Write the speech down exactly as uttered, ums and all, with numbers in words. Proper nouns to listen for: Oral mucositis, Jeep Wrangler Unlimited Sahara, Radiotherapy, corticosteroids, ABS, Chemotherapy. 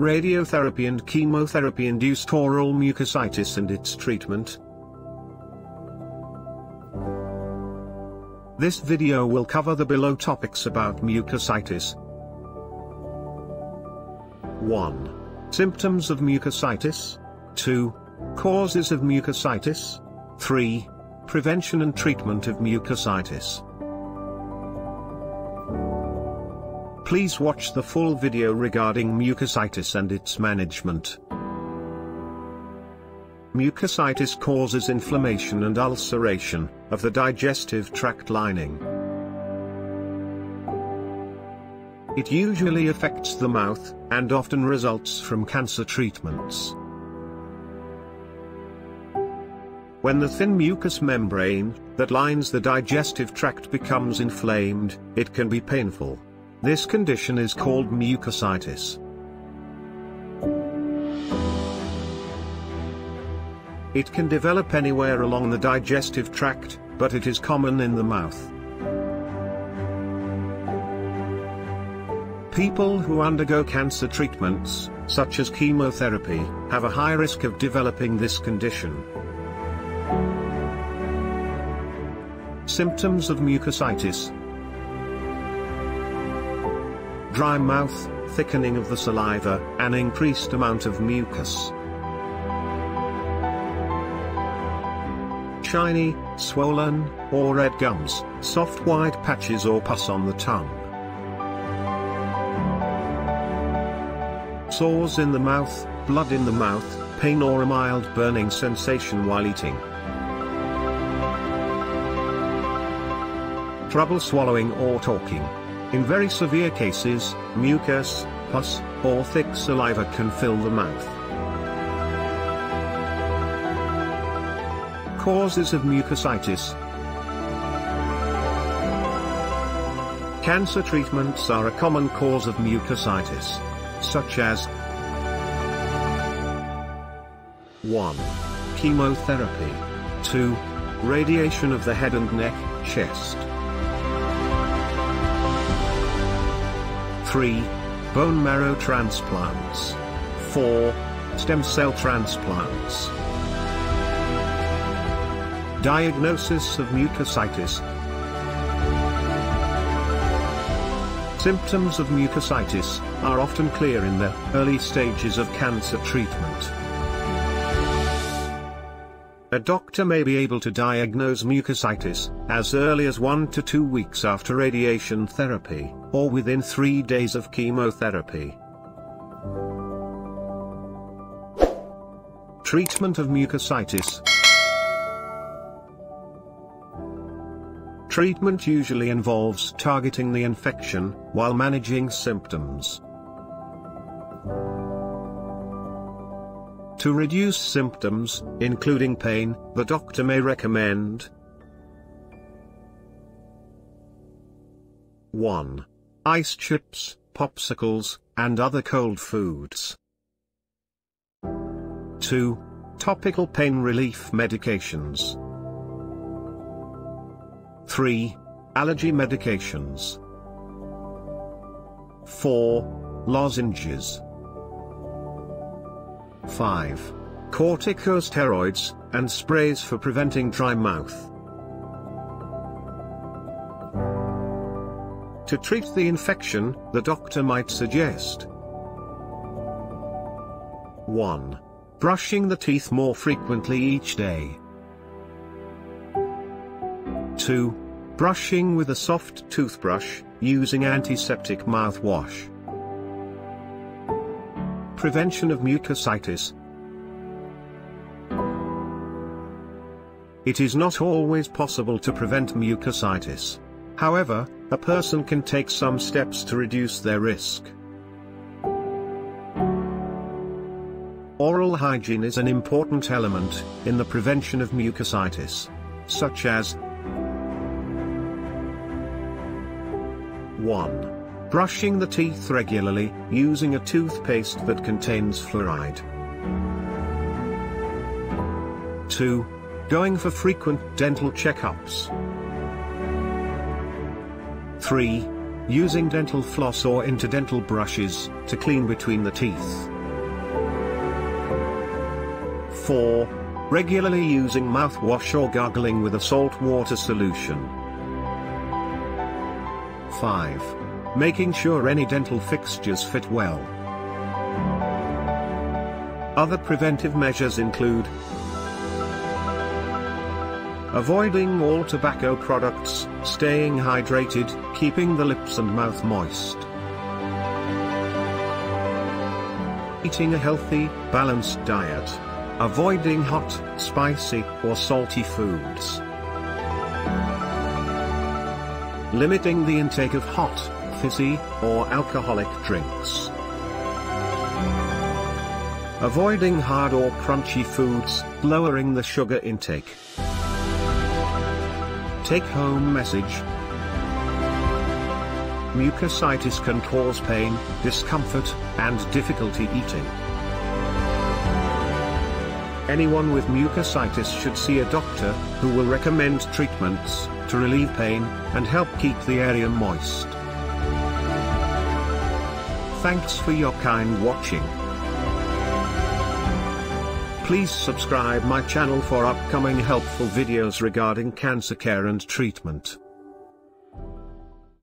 Radiotherapy and chemotherapy-induced oral mucositis and its treatment. This video will cover the below topics about mucositis. one. Symptoms of mucositis. two. Causes of mucositis. three. Prevention and treatment of mucositis. Please watch the full video regarding mucositis and its management. Mucositis causes inflammation and ulceration of the digestive tract lining. It usually affects the mouth, and often results from cancer treatments. When the thin mucous membrane that lines the digestive tract becomes inflamed, it can be painful. This condition is called mucositis. It can develop anywhere along the digestive tract, but it is common in the mouth. People who undergo cancer treatments, such as chemotherapy, have a high risk of developing this condition. Symptoms of mucositis: dry mouth, thickening of the saliva, an increased amount of mucus. Shiny, swollen, or red gums, soft white patches or pus on the tongue. Sores in the mouth, blood in the mouth, pain or a mild burning sensation while eating. Trouble swallowing or talking. In very severe cases, mucus, pus, or thick saliva can fill the mouth. Causes of mucositis. Cancer treatments are a common cause of mucositis, such as one. Chemotherapy. two. Radiation of the head and neck, chest. three. Bone marrow transplants. four. Stem cell transplants. Diagnosis of mucositis. Symptoms of mucositis are often clear in the early stages of cancer treatment. A doctor may be able to diagnose mucositis as early as one to two weeks after radiation therapy, or within three days of chemotherapy. Treatment of mucositis. Treatment usually involves targeting the infection while managing symptoms. To reduce symptoms, including pain, the doctor may recommend one. Ice chips, popsicles, and other cold foods. two. Topical pain relief medications. three. Allergy medications. four. Lozenges. five. Corticosteroids, and sprays for preventing dry mouth. To treat the infection, the doctor might suggest one. Brushing the teeth more frequently each day. two. Brushing with a soft toothbrush, using antiseptic mouthwash. Prevention of mucositis. It is not always possible to prevent mucositis. However, a person can take some steps to reduce their risk. Oral hygiene is an important element in the prevention of mucositis, such as one. Brushing the teeth regularly, using a toothpaste that contains fluoride. two. Going for frequent dental checkups. three. Using dental floss or interdental brushes to clean between the teeth. four. Regularly using mouthwash or gargling with a salt water solution. five. Making sure any dental fixtures fit well. Other preventive measures include avoiding all tobacco products, staying hydrated, keeping the lips and mouth moist, eating a healthy, balanced diet, avoiding hot, spicy, or salty foods, limiting the intake of hot, fizzy, or alcoholic drinks, avoiding hard or crunchy foods, lowering the sugar intake. Take-home message. Mucositis can cause pain, discomfort, and difficulty eating. Anyone with mucositis should see a doctor, who will recommend treatments to relieve pain and help keep the area moist. Thanks for your kind watching. Please subscribe my channel for upcoming helpful videos regarding cancer care and treatment.